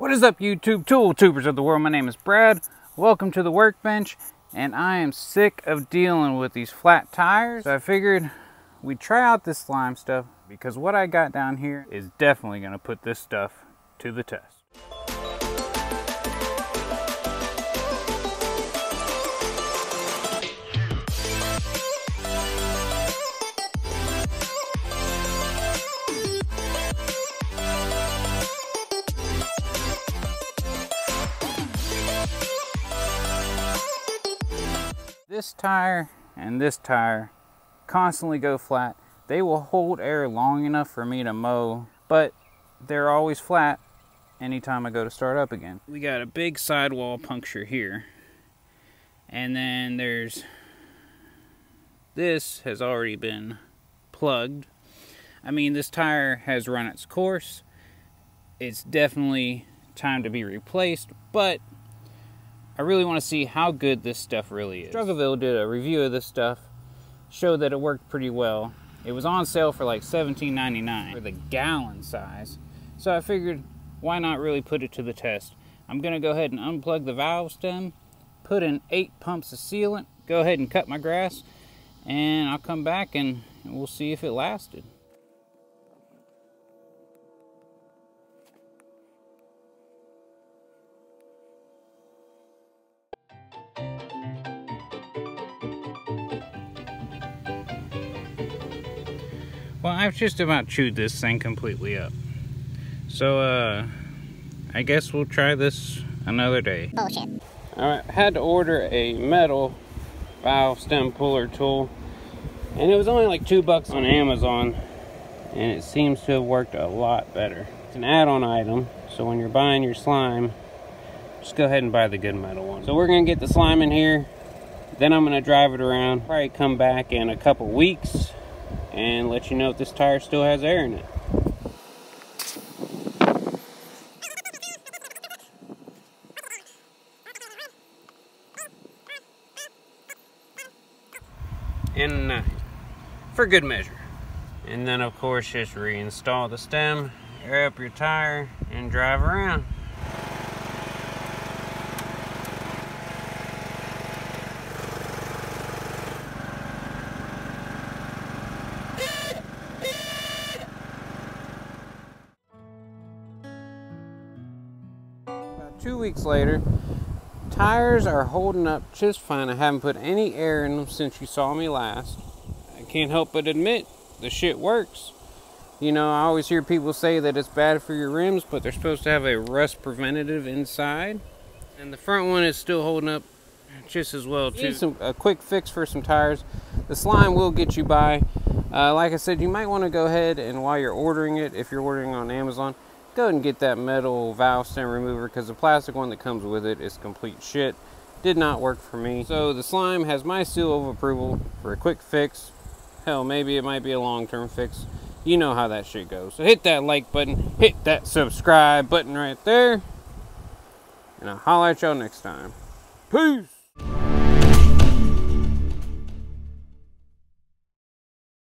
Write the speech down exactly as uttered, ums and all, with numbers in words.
What is up, YouTube tool tubers of the world? My name is Brad. Welcome to the workbench, and I am sick of dealing with these flat tires. So I figured we'd try out this slime stuff because what I got down here is definitely gonna put this stuff to the test. This tire and this tire constantly go flat. They will hold air long enough for me to mow, but they're always flat anytime I go to start up again. We got a big sidewall puncture here, and then there's this has already been plugged. I mean, this tire has run its course. It's definitely time to be replaced, but I really want to see how good this stuff really is. Struggleville did a review of this stuff, showed that it worked pretty well. It was on sale for like seventeen ninety-nine for the gallon size, so I figured why not really put it to the test. I'm going to go ahead and unplug the valve stem, put in eight pumps of sealant, go ahead and cut my grass, and I'll come back and we'll see if it lasted. Well, I've just about chewed this thing completely up. So, uh, I guess we'll try this another day. Bullshit. Alright, I had to order a metal valve stem puller tool, and it was only like two bucks on Amazon, and it seems to have worked a lot better. It's an add-on item, so when you're buying your slime, just go ahead and buy the good metal one. So we're gonna get the slime in here, then I'm gonna drive it around, probably come back in a couple weeks, and let you know if this tire still has air in it. And a nine, for good measure. And then of course just reinstall the stem, air up your tire, and drive around. Two weeks later, tires are holding up just fine. I haven't put any air in them since you saw me last. I can't help but admit, the shit works. You know, I always hear people say that it's bad for your rims, but they're supposed to have a rust preventative inside. And the front one is still holding up just as well too. Need some, a quick fix for some tires. The slime will get you by. Uh, like I said, you might want to go ahead and while you're ordering it, if you're ordering on Amazon, go ahead and get that metal valve stem remover because the plastic one that comes with it is complete shit. Did not work for me. So the slime has my seal of approval for a quick fix. Hell, maybe it might be a long-term fix. You know how that shit goes. So hit that like button, hit that subscribe button right there, and I'll holler at y'all next time. Peace!